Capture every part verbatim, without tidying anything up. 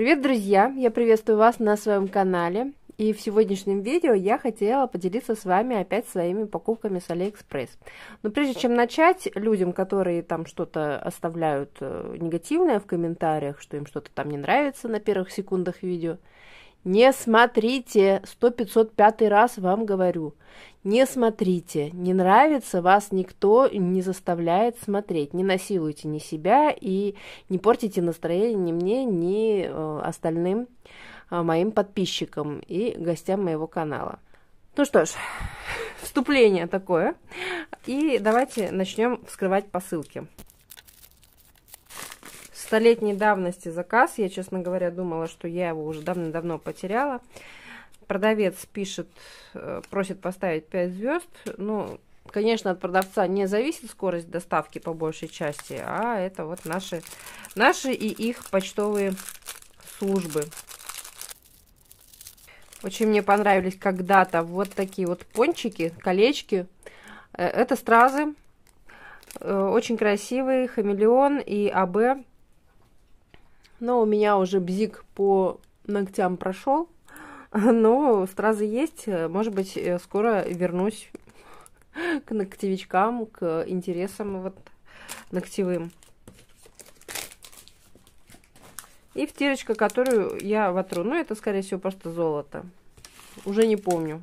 Привет, друзья! Я приветствую вас на своем канале. И в сегодняшнем видео я хотела поделиться с вами опять своими покупками с AliExpress. Но прежде чем начать, людям, которые там что-то оставляют негативное в комментариях, что им что-то там не нравится на первых секундах видео, не смотрите, сто пятьсот пятый раз вам говорю, не смотрите, не нравится, вас никто не заставляет смотреть, не насилуйте ни себя и не портите настроение ни мне, ни э, остальным э, моим подписчикам и гостям моего канала. Ну что ж, вступление такое, и давайте начнем вскрывать посылки. Столетней давности заказ. Я, честно говоря, думала, что я его уже давно-давно потеряла. Продавец пишет, просит поставить пять звезд. Ну, конечно, от продавца не зависит скорость доставки по большей части, а это вот наши, наши и их почтовые службы. Очень мне понравились когда-то вот такие вот пончики, колечки. Это стразы. Очень красивые. Хамелеон и АБ. Но у меня уже бзик по ногтям прошел, но стразы есть. Может быть, скоро вернусь к ногтевичкам, к интересам вот ногтевым. И втирочка, которую я вотру. Ну, это, скорее всего, просто золото. Уже не помню,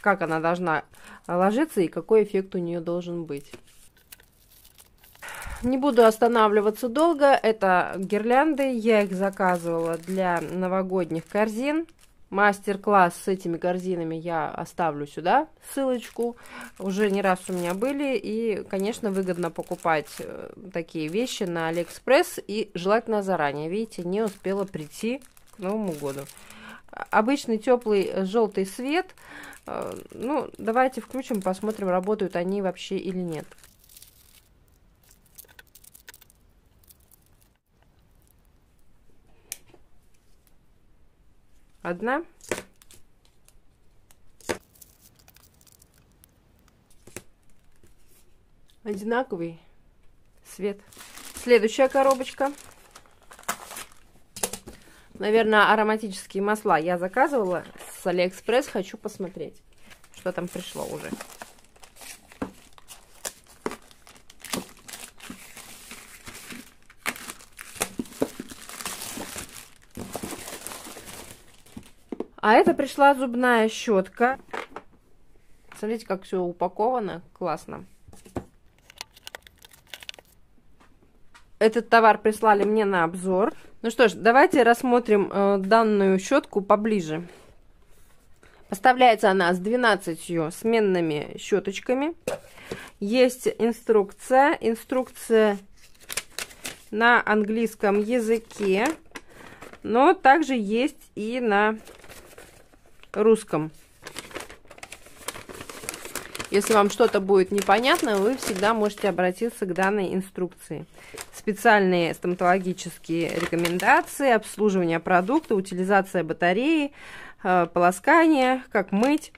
как она должна ложиться и какой эффект у нее должен быть. Не буду останавливаться долго. Это гирлянды. Я их заказывала для новогодних корзин. Мастер-класс с этими корзинами я оставлю сюда, ссылочку. Уже не раз у меня были. И, конечно, выгодно покупать такие вещи на AliExpress. И желательно заранее. Видите, не успела прийти к Новому году. Обычный теплый желтый свет. Ну, давайте включим, посмотрим, работают они вообще или нет. Одна. Одинаковый свет. Следующая коробочка. Наверное, ароматические масла я заказывала с AliExpress. Хочу посмотреть, что там пришло уже. А это пришла зубная щетка. Смотрите, как все упаковано. Классно. Этот товар прислали мне на обзор. Ну что ж, давайте рассмотрим э, данную щетку поближе. Поставляется она с двенадцатью сменными щеточками. Есть инструкция. Инструкция на английском языке. Но также есть и на русском. Если вам что-то будет непонятно, вы всегда можете обратиться к данной инструкции. Специальные стоматологические рекомендации, обслуживание продукта, утилизация батареи, полоскание, как мыть.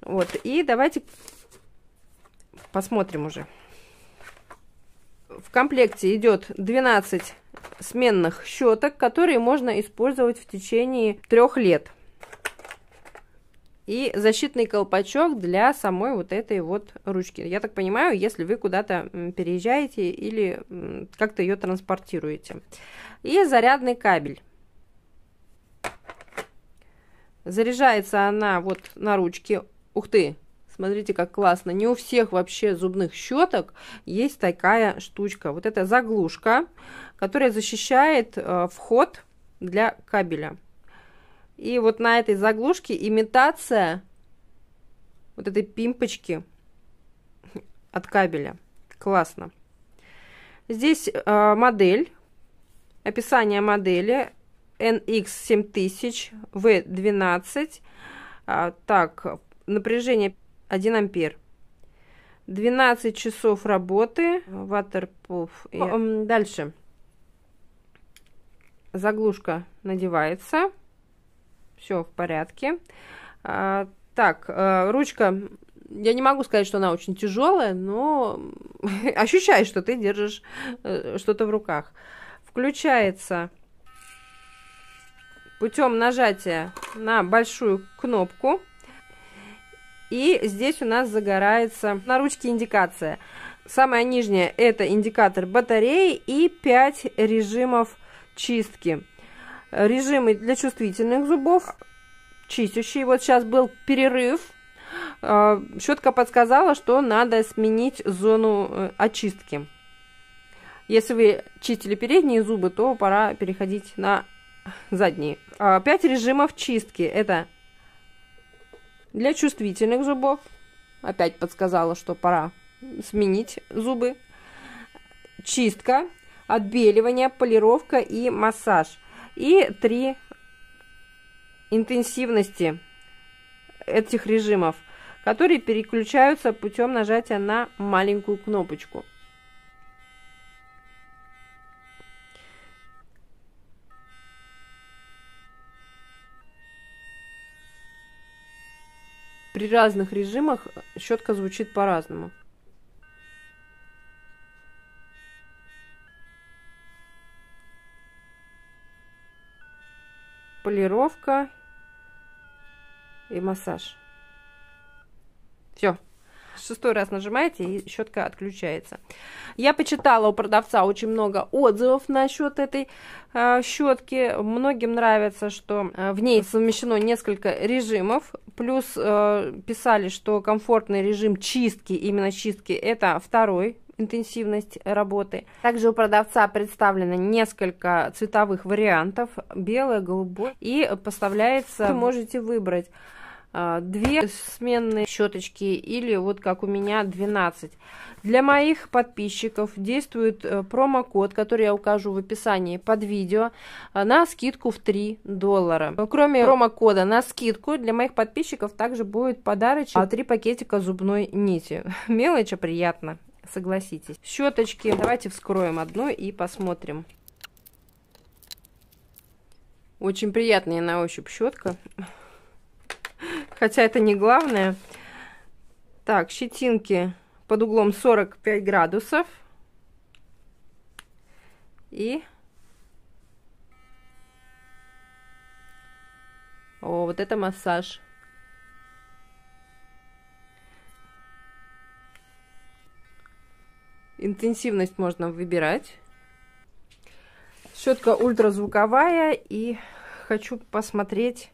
Вот. И давайте посмотрим уже. В комплекте идет двенадцать сменных щеток, которые можно использовать в течение трех лет. И защитный колпачок для самой вот этой вот ручки. Я так понимаю, если вы куда-то переезжаете или как-то ее транспортируете. И зарядный кабель. Заряжается она вот на ручке. Ух ты! Смотрите, как классно. Не у всех вообще зубных щеток есть такая штучка. Вот это заглушка, которая защищает э, вход для кабеля. И вот на этой заглушке имитация вот этой пимпочки от кабеля. Классно. Здесь э, модель, описание модели эн икс семь тысяч вэ двенадцать. А, так, напряжение один ампер. двенадцать часов работы. Waterproof. И... Дальше. Заглушка надевается. Все в порядке. А, так, а, ручка, я не могу сказать, что она очень тяжелая, но ощущаешь, что ты держишь э, что-то в руках. Включается путем нажатия на большую кнопку. И здесь у нас загорается на ручке индикация. Самая нижняя — это индикатор батареи и пять режимов чистки. Режимы для чувствительных зубов, чистящий. Вот сейчас был перерыв. Щетка подсказала, что надо сменить зону очистки. Если вы чистили передние зубы, то пора переходить на задние. пять режимов чистки. Это для чувствительных зубов. Опять подсказала, что пора сменить зубы. Чистка, отбеливание, полировка и массаж. И три интенсивности этих режимов, которые переключаются путем нажатия на маленькую кнопочку. При разных режимах щетка звучит по-разному. Полировка и массаж. Все. Шестой раз нажимаете, и щетка отключается. Я почитала у продавца очень много отзывов насчет этой э, щетки. Многим нравится, что э, в ней совмещено несколько режимов. Плюс э, писали, что комфортный режим чистки, именно чистки, это второй интенсивность работы. Также у продавца представлено несколько цветовых вариантов: белое, голубое, и поставляется, вы можете выбрать две сменные щеточки или вот как у меня двенадцать. Для моих подписчиков действует промокод, который я укажу в описании под видео, на скидку в три доллара. Кроме промокода на скидку, для моих подписчиков также будет подарочек три пакетика зубной нити. Мелочь, а приятно, согласитесь. Щеточки. Давайте вскроем одну и посмотрим. Очень приятная на ощупь щетка. Хотя это не главное. Так, щетинки под углом сорок пять градусов. И... О, вот это массаж. Интенсивность можно выбирать. Щетка ультразвуковая. И хочу посмотреть...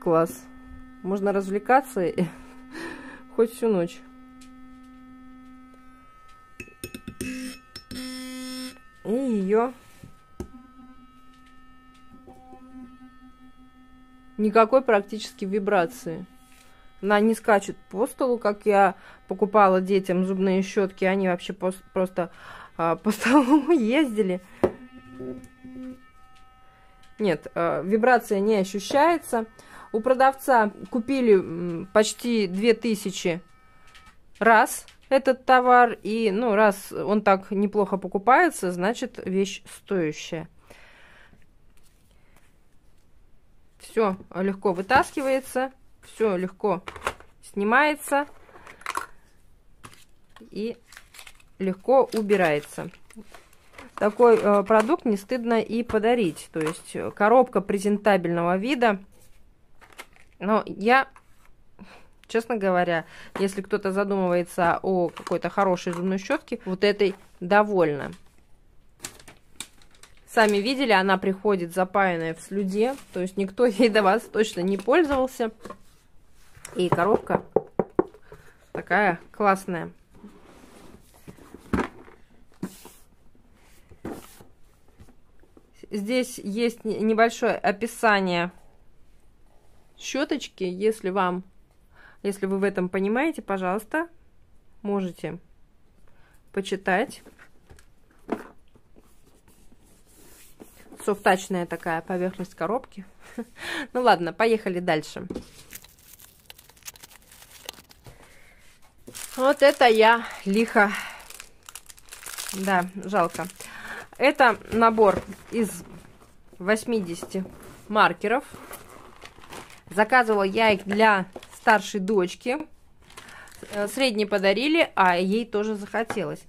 Класс. Можно развлекаться хоть всю ночь. И ее... Никакой практически вибрации. Она не скачет по столу, как я покупала детям зубные щетки. Они вообще по, просто а, по столу ездили. Нет, а, вибрация не ощущается. У продавца купили почти две тысячи раз этот товар, и ну, раз он так неплохо покупается, значит, вещь стоящая. Все легко вытаскивается, все легко снимается и легко убирается. Такой э, продукт не стыдно и подарить. То есть коробка презентабельного вида. Но я, честно говоря, если кто-то задумывается о какой-то хорошей зубной щетке, вот этой довольна. Сами видели, она приходит запаянная в слюде, то есть никто ей до вас точно не пользовался. И коробка такая классная. Здесь есть небольшое описание щеточки. Если вам, если вы в этом понимаете, пожалуйста, можете почитать. Софтачная такая поверхность коробки. Ну ладно, поехали дальше. Вот это я лихо. Да, жалко. Это набор из восьмидесяти маркеров. Заказывала я их для старшей дочки. Средний подарили, а ей тоже захотелось.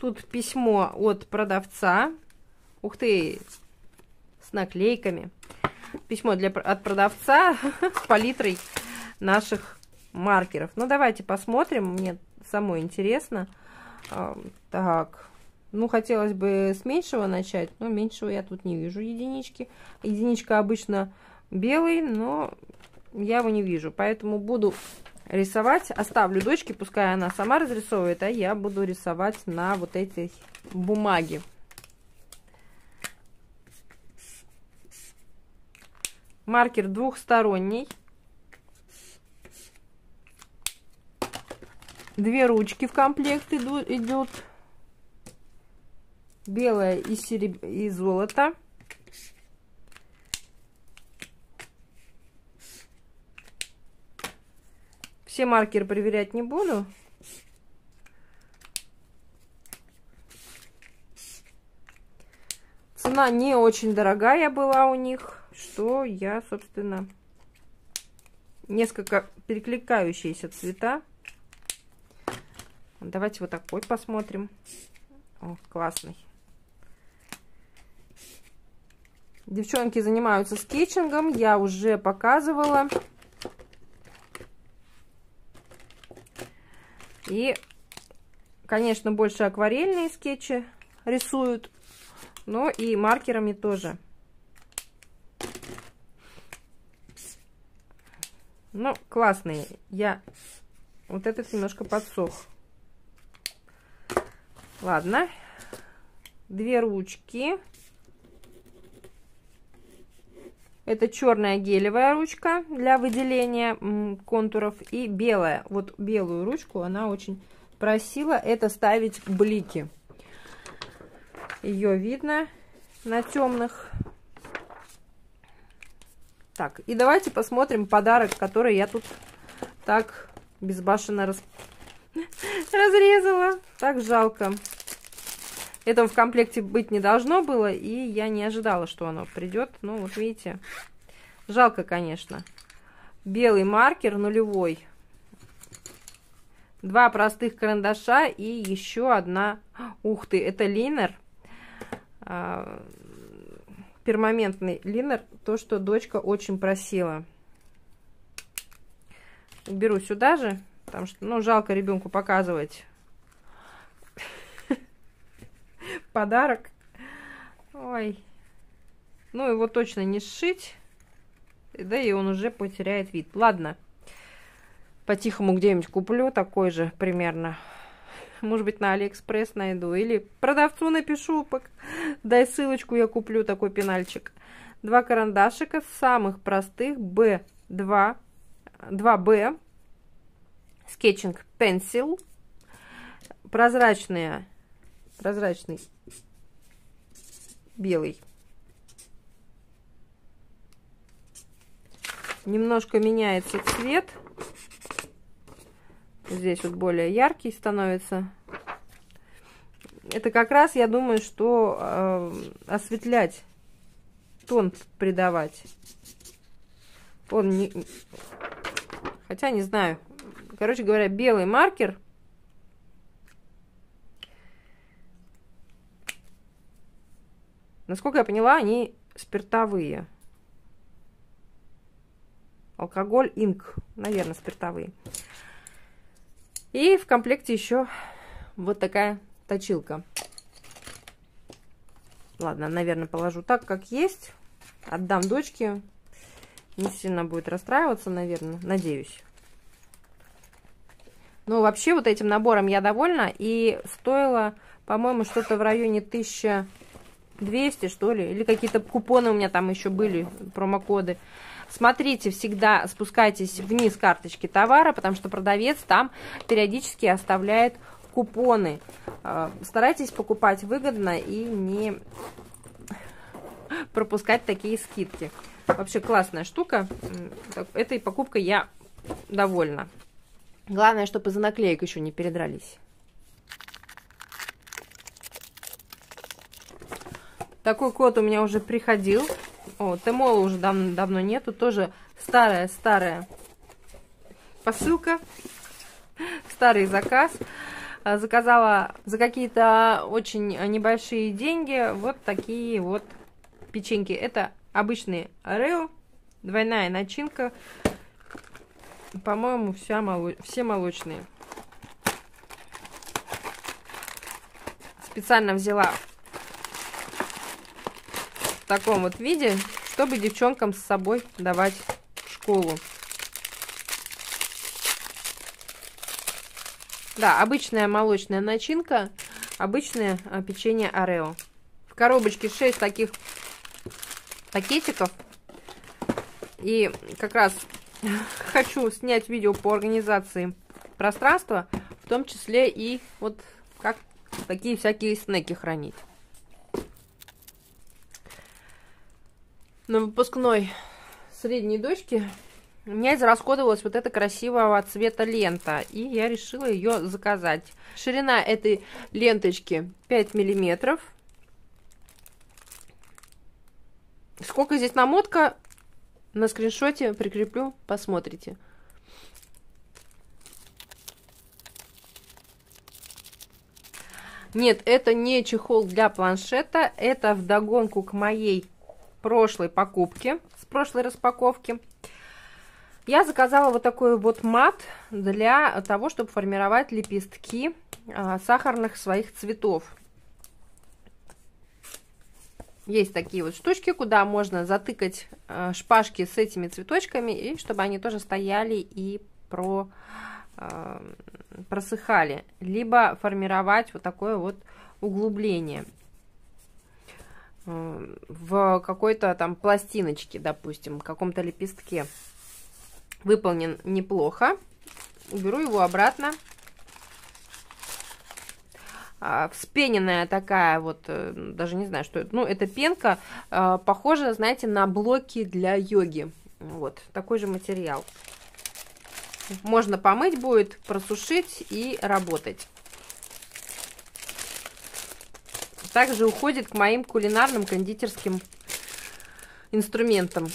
Тут письмо от продавца. Ух ты! С наклейками. Письмо для, от продавца с палитрой наших маркеров. Ну, давайте посмотрим. Мне самой интересно. Так. Ну, хотелось бы с меньшего начать, но меньшего я тут не вижу единички. Единичка обычно белый, но я его не вижу. Поэтому буду рисовать. Оставлю дочке, пускай она сама разрисовывает, а я буду рисовать на вот этой бумаге. Маркер двухсторонний. Две ручки в комплект идут. Белое и, сереб... и золото. Все маркеры проверять не буду. Цена не очень дорогая была у них, что я, собственно, несколько перекликающиеся цвета. Давайте вот такой посмотрим. О, классный. Девчонки занимаются скетчингом, я уже показывала. И, конечно, больше акварельные скетчи рисуют, но и маркерами тоже. Ну, классные. Я вот этот немножко подсох. Ладно. Две ручки. Это черная гелевая ручка для выделения контуров и белая. Вот белую ручку она очень просила. Это ставить блики. Ее видно на темных. Так, и давайте посмотрим подарок, который я тут так безбашенно рас... разрезала. Так жалко. Этого в комплекте быть не должно было, и я не ожидала, что оно придет. Ну, вот видите, жалко, конечно. Белый маркер нулевой. Два простых карандаша и еще одна... Ух ты, это линер. А, пермаментный линер. То, что дочка очень просила. Уберу сюда же, потому что, ну, жалко ребенку показывать подарок. Ой. Ну, его точно не сшить. Да и он уже потеряет вид. Ладно. По-тихому где-нибудь куплю такой же примерно. Может быть, на AliExpress найду. Или продавцу напишу. Дай ссылочку, я куплю такой пенальчик. Два карандашика самых простых. би два. два бэ. Скетчинг Pencil. Прозрачные. Прозрачный, белый. Немножко меняется цвет. Здесь вот более яркий становится. Это как раз, я думаю, что э, осветлять, тон придавать. Он не... Хотя не знаю. Короче говоря, белый маркер. Насколько я поняла, они спиртовые. Alcohol Inc, наверное, спиртовые. И в комплекте еще вот такая точилка. Ладно, наверное, положу так, как есть. Отдам дочке. Не сильно будет расстраиваться, наверное. Надеюсь. Ну, вообще, вот этим набором я довольна. И стоило, по-моему, что-то в районе тысячи двести, что ли, или какие-то купоны у меня там еще были, промокоды. Смотрите, всегда спускайтесь вниз карточки товара, потому что продавец там периодически оставляет купоны. Старайтесь покупать выгодно и не пропускать такие скидки. Вообще классная штука. Этой покупкой я довольна. Главное, чтобы из-за наклеек еще не передрались. Такой кот у меня уже приходил. О, Тэмола уже дав- давно нету. Тоже старая-старая посылка. старый заказ. Заказала за какие-то очень небольшие деньги вот такие вот печеньки. Это обычные Орео, двойная начинка. По-моему, все молочные. Специально взяла в таком вот виде, чтобы девчонкам с собой давать в школу. Да, обычная молочная начинка, обычное печенье Орео. В коробочке шесть таких пакетиков. И как раз хочу снять видео по организации пространства, в том числе и вот как такие всякие снеки хранить. На выпускной средней дочке у меня израсходовалась вот эта красивого цвета лента, и я решила ее заказать. Ширина этой ленточки пять миллиметров. Сколько здесь намотка, на скриншоте прикреплю, посмотрите. Нет, это не чехол для планшета, это вдогонку к моей прошлой покупке, с прошлой распаковки. Я заказала вот такой вот мат для того, чтобы формировать лепестки а, сахарных своих цветов. Есть такие вот штучки, куда можно затыкать а, шпажки с этими цветочками, и чтобы они тоже стояли и про, а, просыхали. Либо формировать вот такое вот углубление а, в какой-то там пластиночке, допустим, в каком-то лепестке. Выполнен неплохо. Уберу его обратно. А, вспененная такая вот, даже не знаю, что это. Ну, это пенка, а, похожа, знаете, на блоки для йоги. Вот, такой же материал. Можно помыть будет, просушить и работать. Также уходит к моим кулинарным кондитерским инструментам.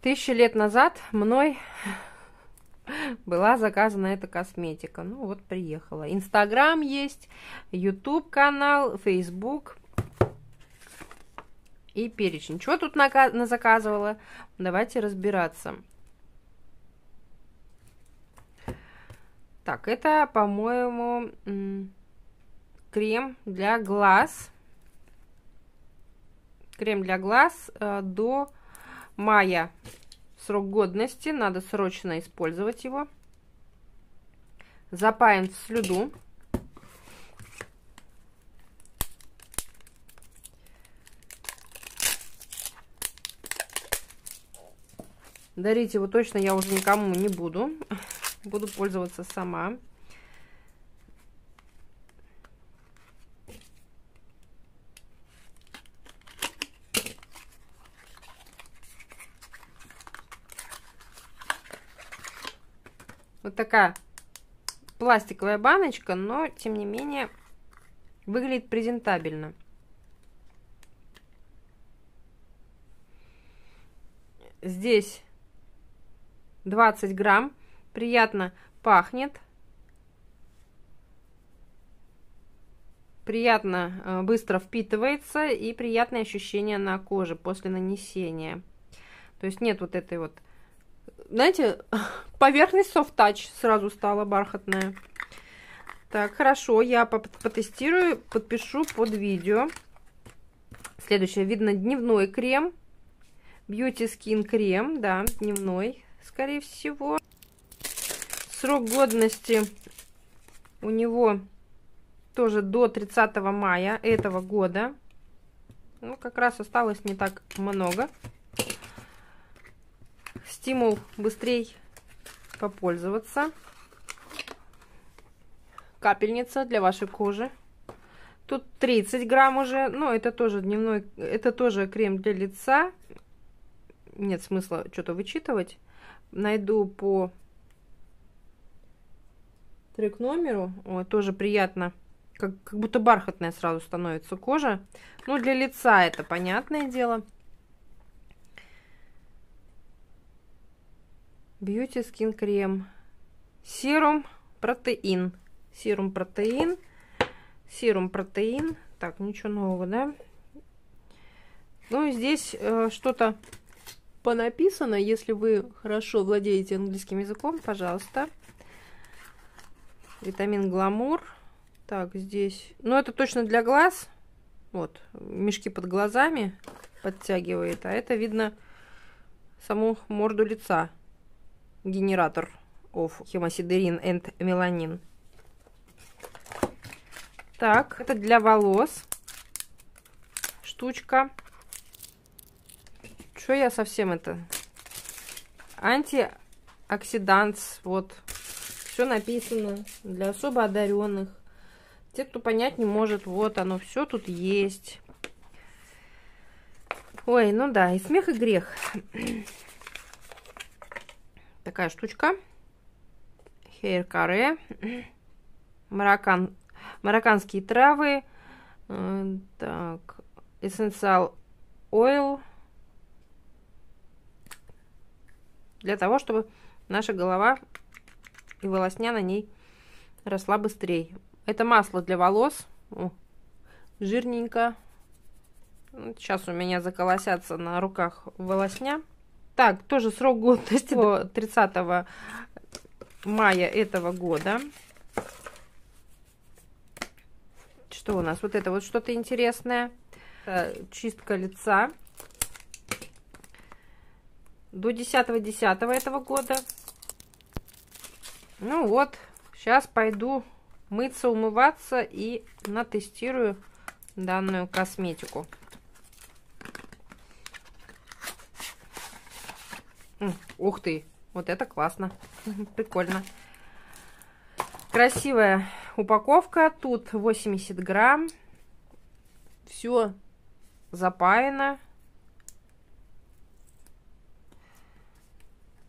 Тысячи лет назад мной была заказана эта косметика. Ну вот, приехала. Инстаграм есть, Ютуб канал, Фейсбук и перечень. Что тут назаказывала? Давайте разбираться. Так, это, по-моему, крем для глаз. Крем для глаз до мая. Срок годности, надо срочно использовать его. Запаем в слюду. Дарить его точно я уже никому не буду. Буду пользоваться сама. Вот такая пластиковая баночка, но, тем не менее, выглядит презентабельно. Здесь двадцать грамм, приятно пахнет, приятно быстро впитывается и приятное ощущение на коже после нанесения. То есть нет вот этой вот... Знаете, поверхность софт-тач сразу стала бархатная. Так, хорошо, я потестирую, подпишу под видео. Следующее, видно, дневной крем. Beauty Skin крем, да, дневной, скорее всего. Срок годности у него тоже до тридцатого мая этого года. Ну, как раз осталось не так много. Стимул быстрей попользоваться. Капельница для вашей кожи. Тут тридцать грамм уже. Но это тоже дневной, это тоже крем для лица. Нет смысла что-то вычитывать. Найду по трек-номеру. Ой, тоже приятно. Как, как будто бархатная сразу становится кожа. Ну, для лица это понятное дело. Beauty Skin крем. Серум протеин. Серум протеин. Серум протеин. Так, ничего нового, да? Ну, здесь э, что-то понаписано. Если вы хорошо владеете английским языком, пожалуйста. Витамин Гламур. Так, здесь... Ну, это точно для глаз. Вот, мешки под глазами подтягивает. А это видно саму морду лица. Генератор of хемосидерин and меланин. Так, это для волос. Штучка. Что я совсем это? Антиоксидант. Вот. Все написано. Для особо одаренных. Те, кто понять не может. Вот оно все тут есть. Ой, ну да. И смех, и грех. Такая штучка. Хейр-каре. Мароккан... Марокканские травы. Так. Essential oil. Для того, чтобы наша голова и волосня на ней росла быстрее. Это масло для волос. О, жирненько. Сейчас у меня заколосятся на руках волосня. Так, тоже срок годности до тридцатого мая этого года. Что у нас? Вот это вот что-то интересное. Чистка лица. До десятого десятого этого года. Ну вот, сейчас пойду мыться, умываться и натестирую данную косметику. Ух ты, вот это классно, прикольно. Красивая упаковка, тут восемьдесят грамм. Все запаяно.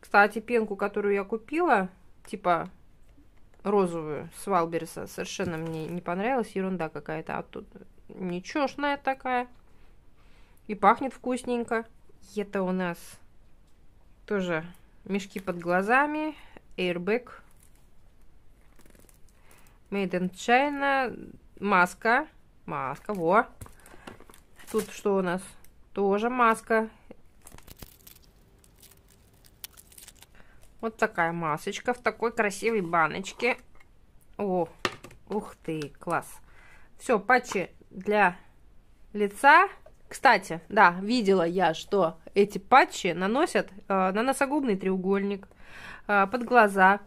Кстати, пенку, которую я купила, типа розовую, с Валберса, совершенно мне не понравилась. Ерунда какая-то. А тут ничешная такая. И пахнет вкусненько. Это у нас тоже мешки под глазами. Airbag. Made in China. Маска. Маска, во. Тут что у нас? Тоже маска. Вот такая масочка в такой красивой баночке. О, ух ты, класс. Все, патчи для лица. Кстати, да, видела я, что эти патчи наносят э, на носогубный треугольник, э, под глаза.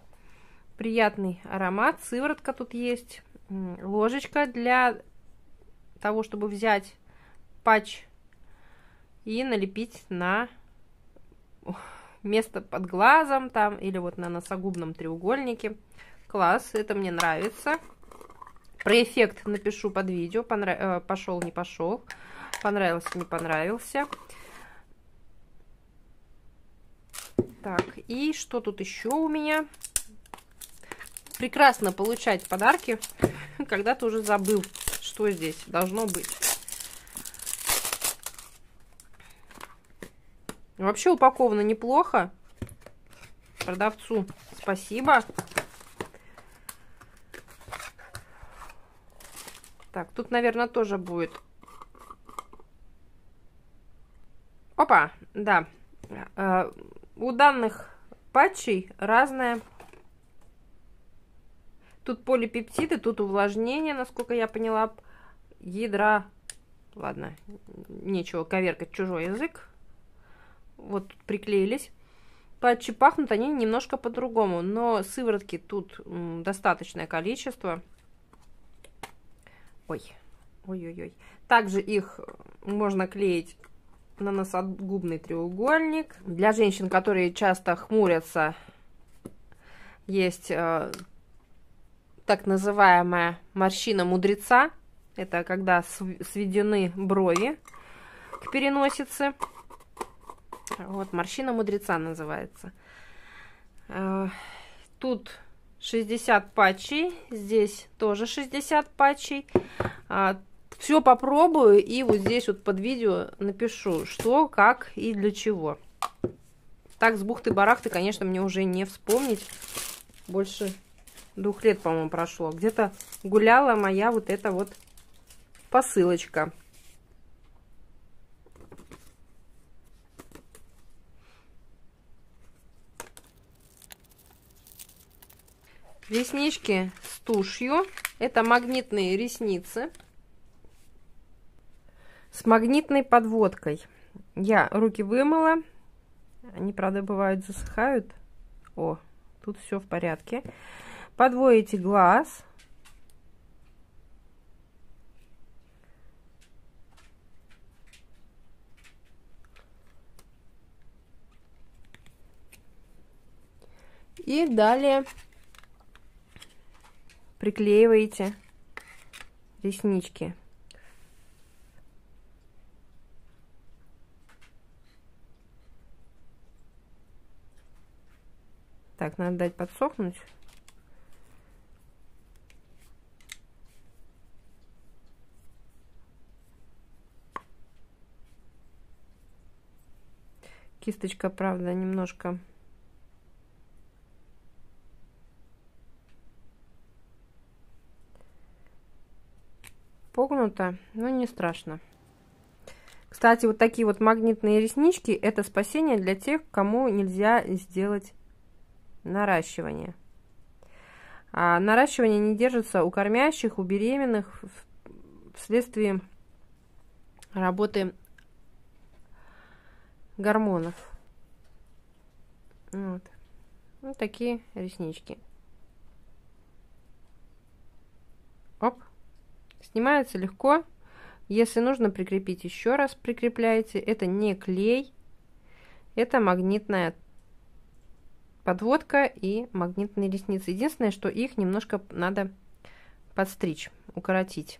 Приятный аромат, сыворотка тут есть. Ложечка для того, чтобы взять патч и налепить на... место под глазом там или вот на носогубном треугольнике. Класс, это мне нравится. Про эффект напишу под видео. Понра... Пошел, не пошел. Понравился, не понравился. Так, и что тут еще у меня? Прекрасно получать подарки, когда ты уже забыл, что здесь должно быть. Вообще упаковано неплохо. Продавцу спасибо. Так, тут, наверное, тоже будет. Опа, да. Э, у данных патчей разное. Тут полипептиды, тут увлажнение, насколько я поняла. Ядра. Ладно, нечего коверкать чужой язык. Вот тут приклеились. Патчи пахнут они немножко по-другому, но сыворотки тут достаточное количество. Ой, ой-ой-ой. Также их можно клеить на носогубный треугольник. Для женщин, которые часто хмурятся, есть э, так называемая морщина мудреца. Это когда сведены брови к переносице. Вот, морщина мудреца называется. Тут шестьдесят патчей. Здесь тоже шестьдесят патчей. Все попробую. И вот здесь вот под видео напишу, что, как и для чего. Так, с бухты-барахты, конечно, мне уже не вспомнить. Больше двух лет, по-моему, прошло. Где-то гуляла моя вот эта вот посылочка. Реснички с тушью. Это магнитные ресницы с магнитной подводкой. Я руки вымыла. Они, правда, бывают засыхают. О, тут все в порядке. Подводите глаз. И далее приклеиваете реснички. Так, надо дать подсохнуть. Кисточка, правда, немножко погнута, но не страшно. Кстати, вот такие вот магнитные реснички — это спасение для тех, кому нельзя сделать наращивание. А наращивание не держится у кормящих, у беременных вследствие работы гормонов. Вот, вот такие реснички. Оп. Снимается легко. Если нужно прикрепить еще раз, прикрепляете. Это не клей, это магнитная подводка и магнитные ресницы. Единственное, что их немножко надо подстричь, укоротить.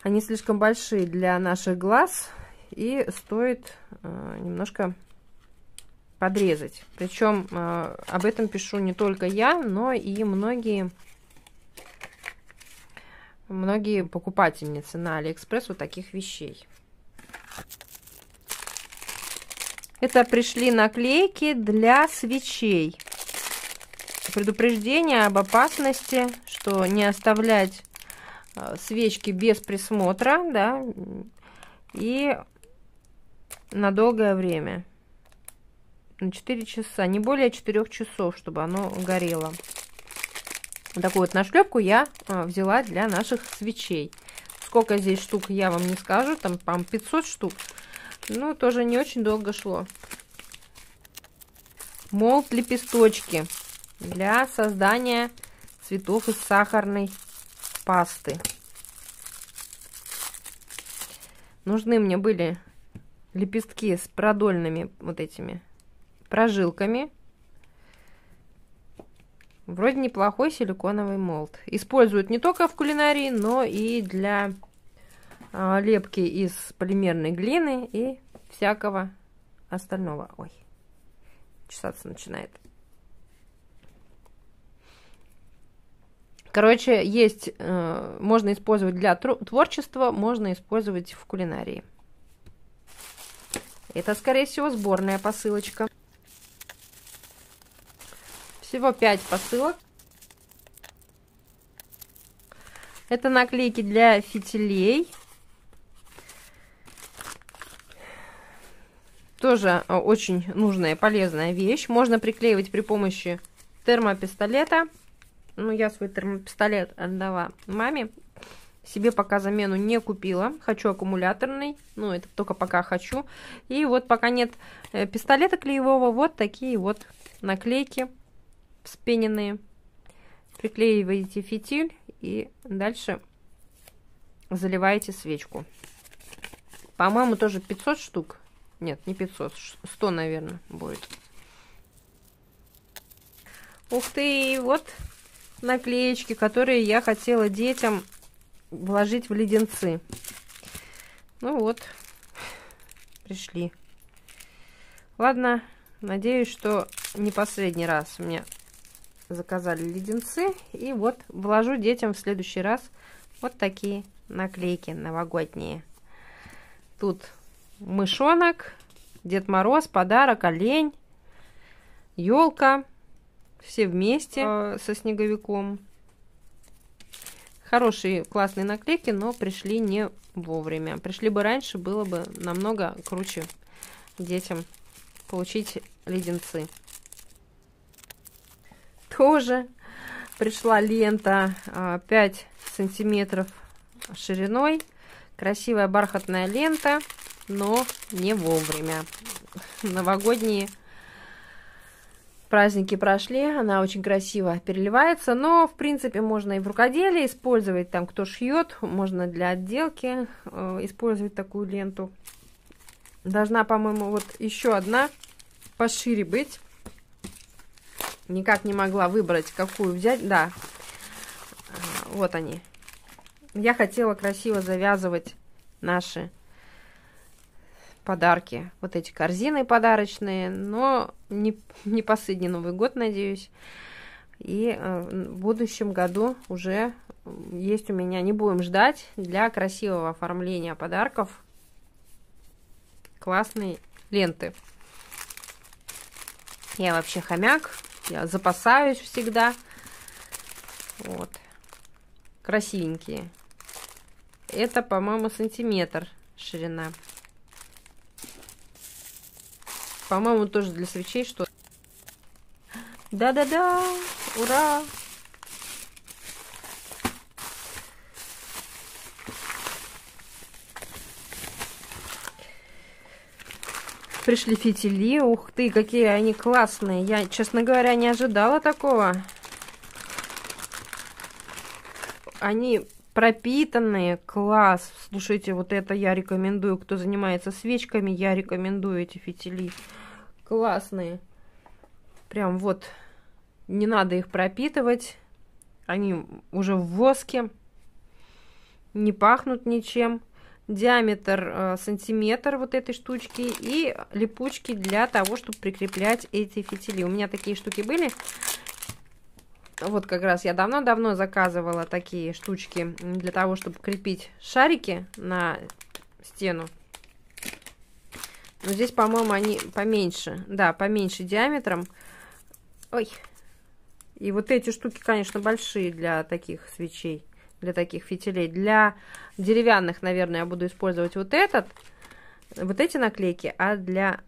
Они слишком большие для наших глаз и стоит э, немножко подрезать. Причем э, об этом пишу не только я, но и многие многие покупательницы на AliExpress вот таких вещей. Это пришли наклейки для свечей. Предупреждение об опасности, что не оставлять свечки без присмотра, да, и на долгое время. На четыре часа, не более четырёх часов, чтобы оно горело. Вот такую вот нашлепку я взяла для наших свечей. Сколько здесь штук, я вам не скажу, там, по-моему, пятьсот штук. Ну, тоже не очень долго шло. Молот лепесточки для создания цветов из сахарной пасты. Нужны мне были лепестки с продольными вот этими прожилками. Вроде неплохой силиконовый молот. Используют не только в кулинарии, но и для лепки из полимерной глины и всякого остального. Ой, чесаться начинает. Короче, есть, можно использовать для творчества, можно использовать в кулинарии. Это, скорее всего, сборная посылочка. Всего пять посылок. Это наклейки для фитилей. Тоже очень нужная, полезная вещь. Можно приклеивать при помощи термопистолета. Ну, я свой термопистолет отдала маме. Себе пока замену не купила. Хочу аккумуляторный. Ну, это только пока хочу. И вот пока нет пистолета клеевого, вот такие вот наклейки вспененные. Приклеиваете фитиль и дальше заливаете свечку. По-моему, тоже пятьсот штук. Нет, не пятьсот, сто, наверное, будет. Ух ты, вот наклеечки, которые я хотела детям вложить в леденцы. Ну вот, пришли. Ладно, надеюсь, что не последний раз у меня заказали леденцы. И вот вложу детям в следующий раз вот такие наклейки новогодние. Тут мышонок, Дед Мороз, подарок, олень, елка. Все вместе э, со снеговиком. Хорошие, классные наклейки, но пришли не вовремя. Пришли бы раньше, было бы намного круче детям получить леденцы. Тоже пришла лента э, пять сантиметров шириной. Красивая бархатная лента, но не вовремя. Новогодние праздники прошли, она очень красиво переливается, но, в принципе, можно и в рукоделии использовать, там, кто шьет, можно для отделки э, использовать такую ленту. Должна, по-моему, вот еще одна пошире быть. Никак не могла выбрать, какую взять, да, вот они. Я хотела красиво завязывать наши подарки, вот эти корзины подарочные, но не, не последний Новый год, надеюсь. И э, в будущем году уже есть у меня, не будем ждать, для красивого оформления подарков классные ленты. Я вообще хомяк, я запасаюсь всегда. Вот. Красивенькие. Это, по-моему, сантиметр ширина. По-моему, тоже для свечей что. Да-да-да! Ура! Пришли фитили. Ух ты, какие они классные! Я, честно говоря, не ожидала такого. Они пропитанные. Класс! Слушайте, вот это я рекомендую. Кто занимается свечками, я рекомендую эти фитили. Классные. Прям вот не надо их пропитывать. Они уже в воске. Не пахнут ничем. Диаметр э, сантиметр вот этой штучки. И липучки для того, чтобы прикреплять эти фитили. У меня такие штуки были. Вот как раз я давно-давно заказывала такие штучки для того, чтобы крепить шарики на стену. Но здесь, по-моему, они поменьше. Да, поменьше диаметром. Ой. И вот эти штуки, конечно, большие для таких свечей, для таких фитилей. Для деревянных, наверное, я буду использовать вот этот, вот эти наклейки. А для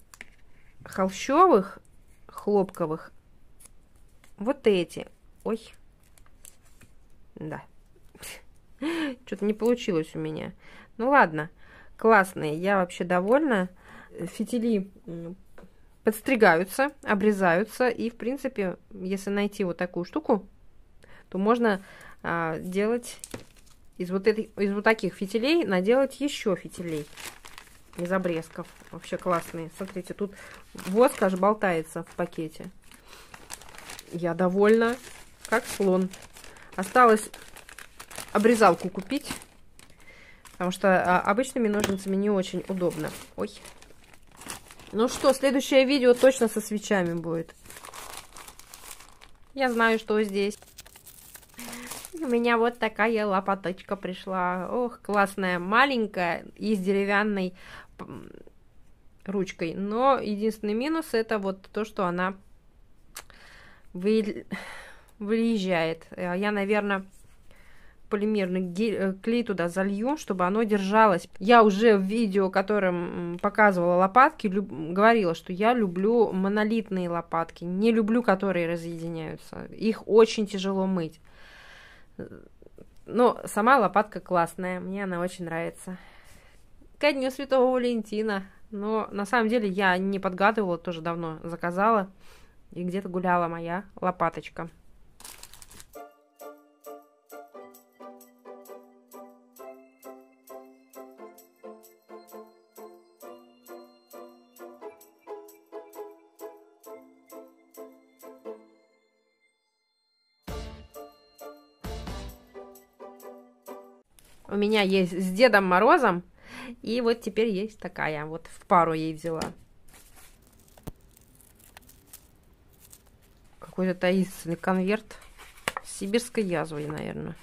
холщовых, хлопковых, вот эти. Ой, да, что-то не получилось у меня. Ну ладно, классные, я вообще довольна. Фитили подстригаются, обрезаются, и в принципе, если найти вот такую штуку, то можно а, делать из вот, этой, из вот таких фитилей, наделать еще фитилей из обрезков. Вообще классные, смотрите, тут воск аж болтается в пакете. Я довольна. Как слон. Осталось обрезалку купить, потому что обычными ножницами не очень удобно. Ой. Ну что, следующее видео точно со свечами будет. Я знаю, что здесь. У меня вот такая лопаточка пришла. Ох, классная, маленькая и с деревянной ручкой. Но единственный минус — это вот то, что она вы... выезжает. Я, наверное, полимерный гель, клей туда залью, чтобы оно держалось. Я уже в видео, в котором показывала лопатки, люб... говорила, что я люблю монолитные лопатки. Не люблю, которые разъединяются. Их очень тяжело мыть. Но сама лопатка классная. Мне она очень нравится. Ко дню Святого Валентина. Но на самом деле я не подгадывала, тоже давно заказала. И где-то гуляла моя лопаточка. У меня есть с Дедом Морозом, и вот теперь есть такая, вот в пару ей взяла. Какой-то таинственный конверт с сибирской язвой, наверное.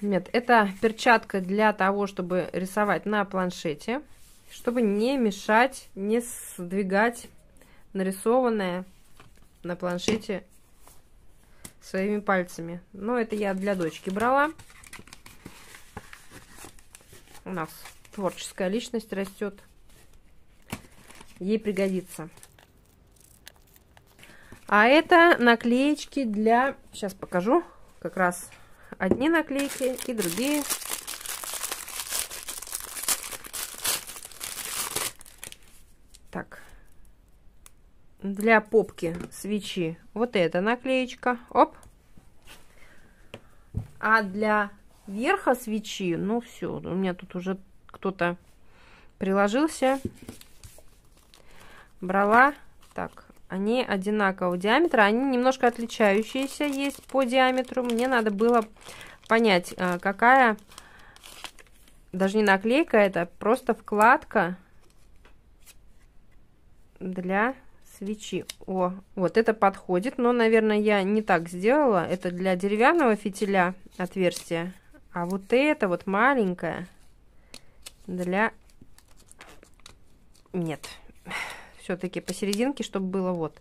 Нет, это перчатка для того, чтобы рисовать на планшете. чтобы не мешать, не сдвигать нарисованное на планшете своими пальцами. Но это я для дочки брала. У нас творческая личность растет. Ей пригодится. А это наклеечки для... Сейчас покажу. Как раз одни наклейки и другие. Так. Для попки свечи вот эта наклеечка. Оп. А для верха свечи, ну все, у меня тут уже кто-то приложился. Брала. Так, они одинакового диаметра, они немножко отличающиеся есть по диаметру. Мне надо было понять, какая, даже не наклейка, это просто вкладка для свечи. О, вот это подходит, но, наверное, я не так сделала. Это для деревянного фитиля отверстие, а вот это вот маленькое для... Нет, все-таки посерединке, чтобы было вот.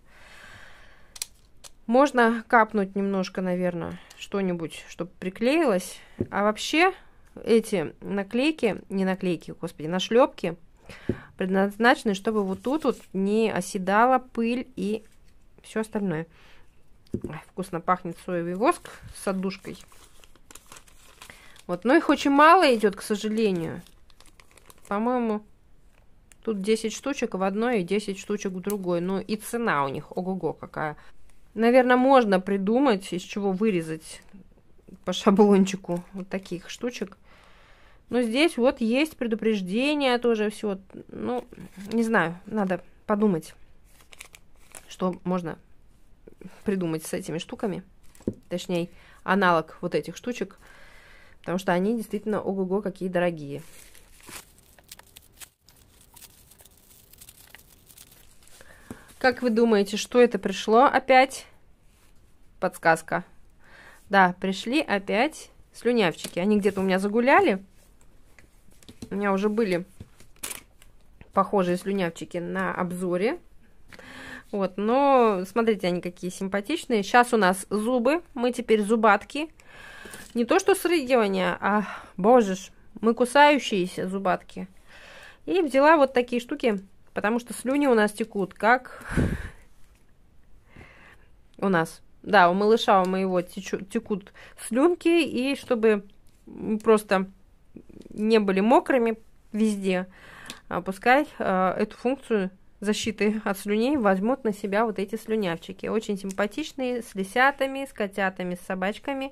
Можно капнуть немножко, наверное, что-нибудь, чтобы приклеилось. А вообще эти наклейки, не наклейки, господи, нашлепки предназначены, чтобы вот тут вот не оседала пыль и все остальное. Ой, вкусно пахнет соевый воск с отдушкой. Вот, но их очень мало идет, к сожалению. По-моему, тут десять штучек в одной и десять штучек в другой. Ну и цена у них ого-го какая. Наверное, можно придумать, из чего вырезать по шаблончику вот таких штучек. Но здесь вот есть предупреждение тоже все. Ну, не знаю, надо подумать, что можно придумать с этими штуками. Точнее, аналог вот этих штучек. Потому что они действительно ого-го какие дорогие. Как вы думаете, что это пришло опять? Подсказка. Да, пришли опять слюнявчики. Они где-то у меня загуляли. У меня уже были похожие слюнявчики на обзоре. Вот, но смотрите, они какие симпатичные. Сейчас у нас зубы. Мы теперь зубатки. Не то что срыгивание, а, боже ж, мы кусающиеся зубатки. И взяла вот такие штуки, потому что слюни у нас текут, как у нас. Да, у малыша, у моего текут слюнки, и чтобы просто... не были мокрыми везде, пускай э, эту функцию защиты от слюней возьмут на себя вот эти слюнявчики. Очень симпатичные, с лисятами, с котятами, с собачками.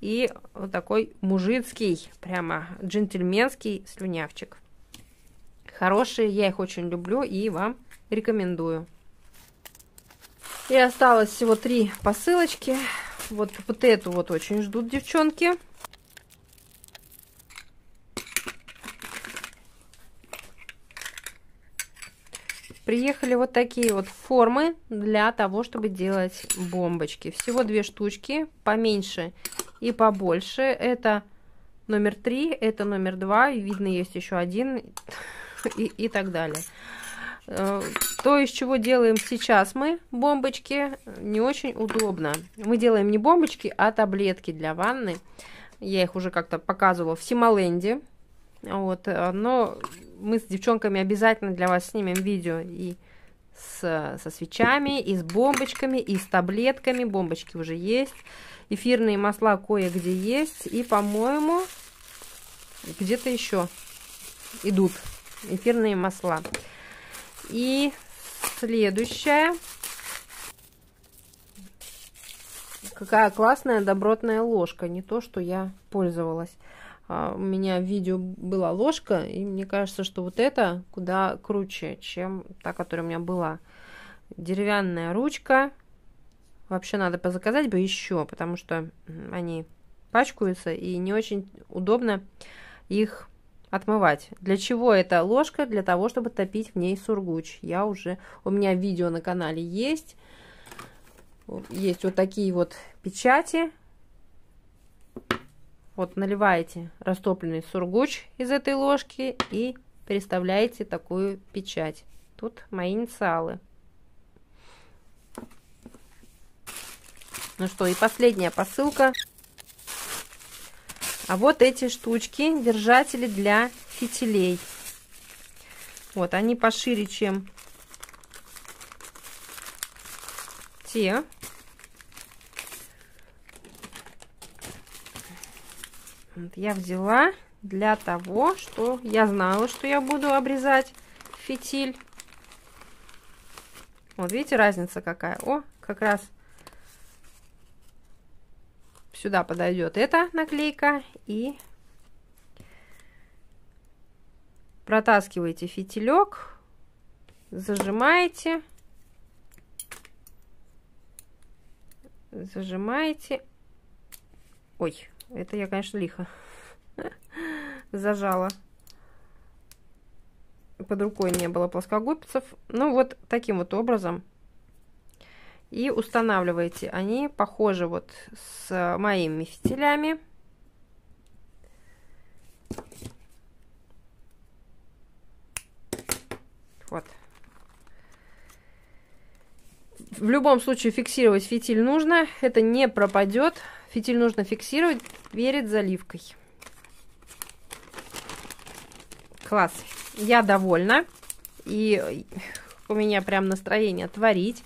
И вот такой мужицкий, прямо джентльменский слюнявчик. Хорошие, я их очень люблю и вам рекомендую. И осталось всего три посылочки. Вот, вот эту вот очень ждут девчонки. Приехали вот такие вот формы для того, чтобы делать бомбочки. Всего две штучки, поменьше и побольше. Это номер три, это номер два. Видно, есть еще один и, и так далее. То, из чего делаем сейчас мы бомбочки, не очень удобно. Мы делаем не бомбочки, а таблетки для ванны. Я их уже как-то показывала в Симоленде. Вот, но мы с девчонками обязательно для вас снимем видео и с, со свечами, и с бомбочками, и с таблетками. Бомбочки уже есть. Эфирные масла кое-где есть. И, по-моему, где-то еще идут эфирные масла. И следующая. Какая классная добротная ложка. Не то, что я пользовалась. Uh, у меня в видео была ложка, и мне кажется, что вот это куда круче, чем та, которая у меня была. Деревянная ручка. Вообще надо позаказать бы еще, потому что они пачкаются, и не очень удобно их отмывать. Для чего эта ложка? Для того, чтобы топить в ней сургуч. Я уже... У меня видео на канале есть. Есть вот такие вот печати. Вот наливаете растопленный сургуч из этой ложки и переставляете такую печать. Тут мои инициалы. Ну что, и последняя посылка. А вот эти штучки, держатели для фитилей. Вот, они пошире, чем те. Вот я взяла для того, что я знала, что я буду обрезать фитиль. Вот, видите, разница какая. О, как раз сюда подойдет эта наклейка, и протаскиваете фитилек, зажимаете, зажимаете. Ой, это я, конечно, лихо зажала. Под рукой не было плоскогубцев. Ну, вот таким вот образом. И устанавливаете. Они похожи вот с моими фитилями. Вот. В любом случае фиксировать фитиль нужно. Это не пропадет. Фитиль нужно фиксировать перед заливкой. Класс. Я довольна. И у меня прям настроение творить.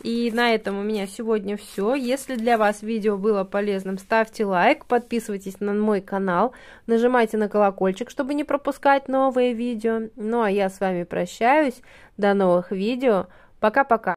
И на этом у меня сегодня все. Если для вас видео было полезным, ставьте лайк, подписывайтесь на мой канал, нажимайте на колокольчик, чтобы не пропускать новые видео. Ну а я с вами прощаюсь. До новых видео. Пока-пока.